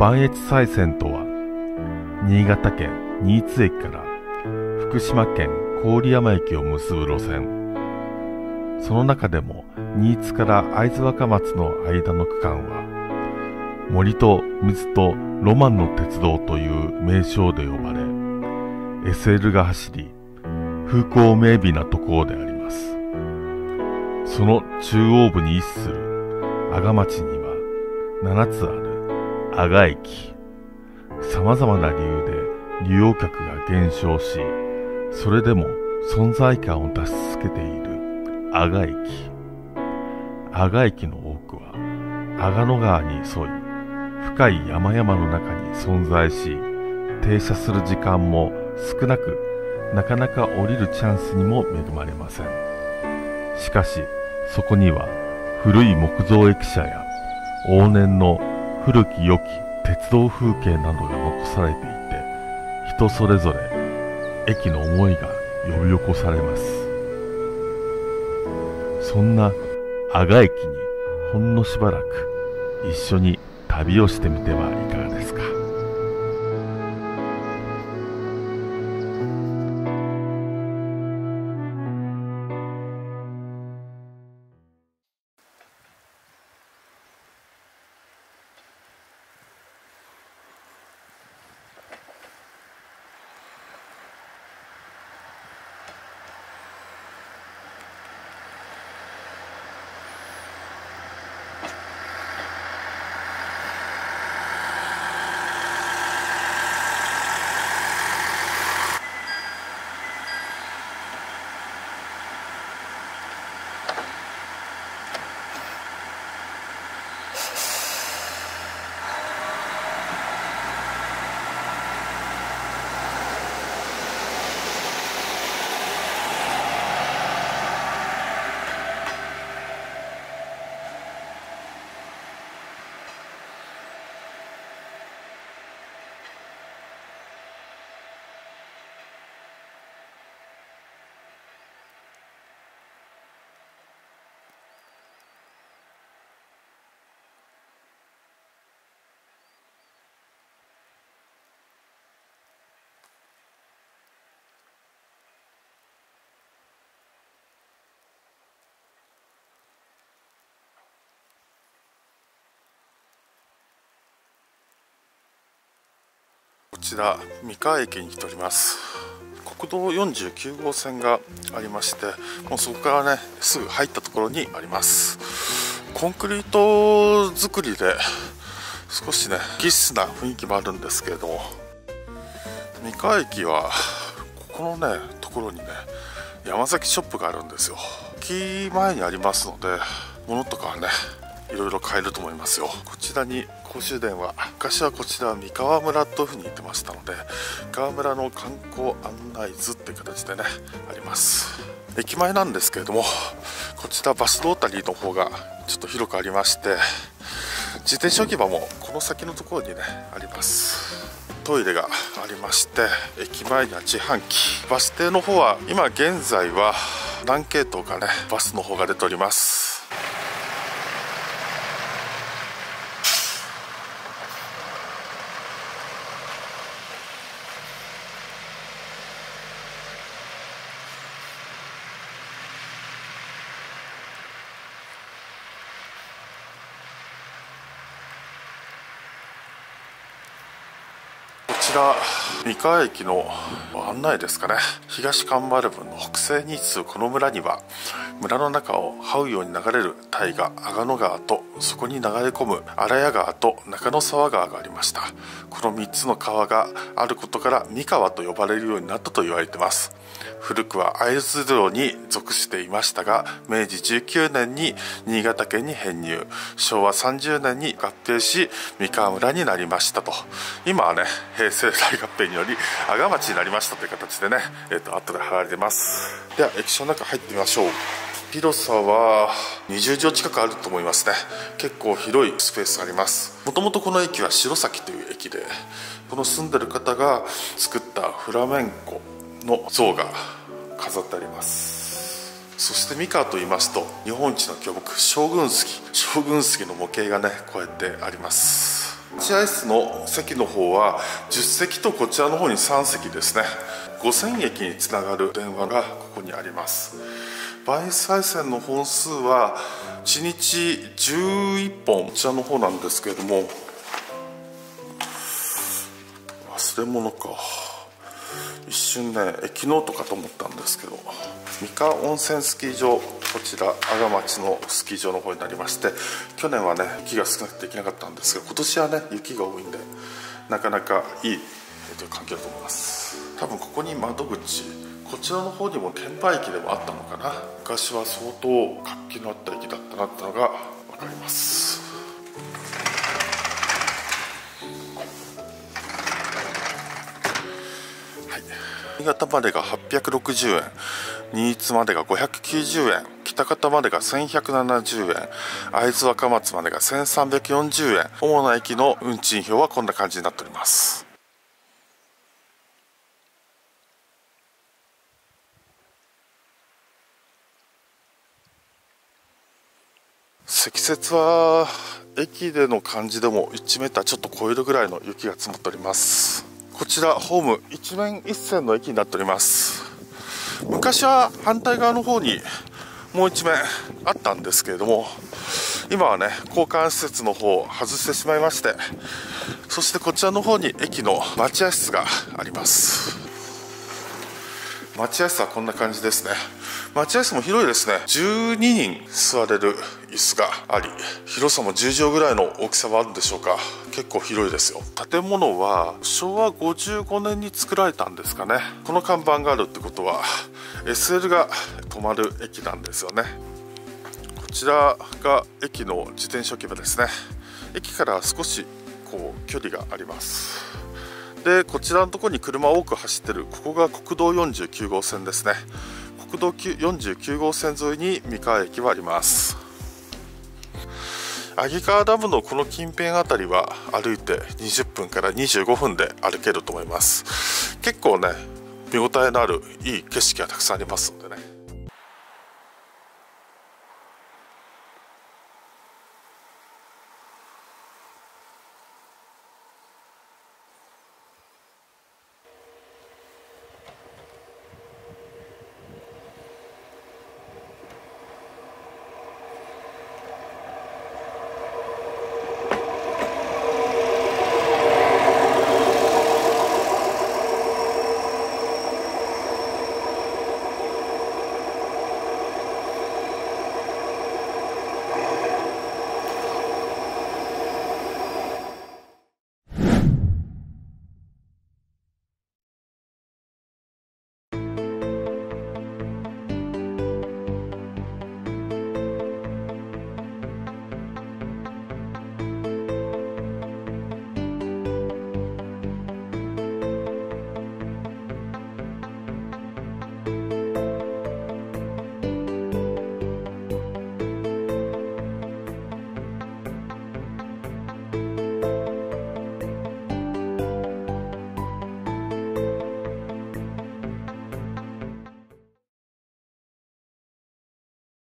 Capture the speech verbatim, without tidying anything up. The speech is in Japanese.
磐越西線とは、新潟県新津駅から福島県郡山駅を結ぶ路線。その中でも新津から会津若松の間の区間は、森と水とロマンの鉄道という名称で呼ばれ、エスエル が走り、風光明媚なところであります。その中央部に位置する阿賀町にはななつある阿賀駅。様々な理由で利用客が減少し、それでも存在感を出し続けている阿賀駅。阿賀駅の多くは阿賀野川に沿い、深い山々の中に存在し、停車する時間も少なく、なかなか降りるチャンスにも恵まれません。しかし、そこには古い木造駅舎や往年の古き良き鉄道風景などが残されていて、人それぞれ駅の思いが呼び起こされます。そんな阿賀駅にほんのしばらく一緒に旅をしてみてはいかがですか。こちら三河駅に来ております。国道よんじゅうきゅう号線がありまして、もうそこからねすぐ入ったところにあります。コンクリート作りで少しね気質な雰囲気もあるんですけれども、三河駅はここのねところにね山崎ショップがあるんですよ。駅前にありますので、物とかはねいろいろ買えると思いますよ。こちらに公衆電話、昔はこちら三河村というふうに言ってましたので、三河村の観光案内図っていう形でねあります。駅前なんですけれども、こちらバスロータリーの方がちょっと広くありまして、自転車置き場もこの先のところにねあります。トイレがありまして、駅前には自販機、バス停の方は今現在は何系統かねバスの方が出ております。こちら三河駅の案内ですかね。東蒲原分の北西に位置するこの村には、村の中を這うように流れる大河阿賀野川と、そこに流れ込む荒谷川と中野沢川がありました。このみっつの川があることから三河と呼ばれるようになったと言われています。古くは会津領に属していましたが、明治じゅうきゅうねんに新潟県に編入、昭和さんじゅうねんに合併し三河村になりましたと。今はね平成大合併により阿賀町になりましたという形でね、えー、と後で貼られてます。では駅舎の中入ってみましょう。広さはにじゅうじょう近くあると思いますね。結構広いスペースあります。もともとこの駅は白崎という駅で、この住んでる方が作ったフラメンコの像が飾ってあります。そして三河と言いますと、日本一の巨木将軍杉、将軍杉の模型がねこうやってあります。待合室の席の方はじゅっせきとこちらの方にさんせきですね。ごせんえきにつながる電話がここにあります。媒採線の本数はいちにちじゅういっぽん、こちらの方なんですけれども、忘れ物か、一瞬ね駅のとかと思ったんですけど、三河温泉スキー場、こちら阿賀町のスキー場の方になりまして、去年はね雪が少なくてできなかったんですが、今年はね雪が多いんでなかなかいいという環境だと思います。多分ここに窓口、こちらの方にも券売機でもあったのかな。昔は相当活気のあった駅だったなってのが分かります。新潟までがはっぴゃくろくじゅうえん、新津までがごひゃくきゅうじゅうえん、喜多方までがせんひゃくななじゅうえん、会津若松までがせんさんびゃくよんじゅうえん、主な駅の運賃表はこんな感じになっております。積雪は駅での感じでもいちメーターちょっと超えるぐらいの雪が積もっております。こちらホーム一面一線の駅になっております。昔は反対側の方にもう一面あったんですけれども、今はね交換施設の方を外してしまいまして、そしてこちらの方に駅の待合室があります。待合室はこんな感じですね。待合室も広いですね。じゅうににん座れる椅子があり、広さもじゅうじょうぐらいの大きさはあるんでしょうか。結構広いですよ。建物はしょうわごじゅうごねんに作られたんですかね。この看板があるってことは エスエル が止まる駅なんですよね。こちらが駅の自転車置き場ですね。駅から少しこう距離があります。でこちらのところに車多く走ってる、ここがこくどうよんじゅうきゅうごうせんですね。国道よんじゅうきゅうごうせん沿いに三河駅はあります。揚川ダムのこの近辺あたりは歩いてにじゅっぷんからにじゅうごふんで歩けると思います。結構ね見応えのあるいい景色がたくさんありますのでね。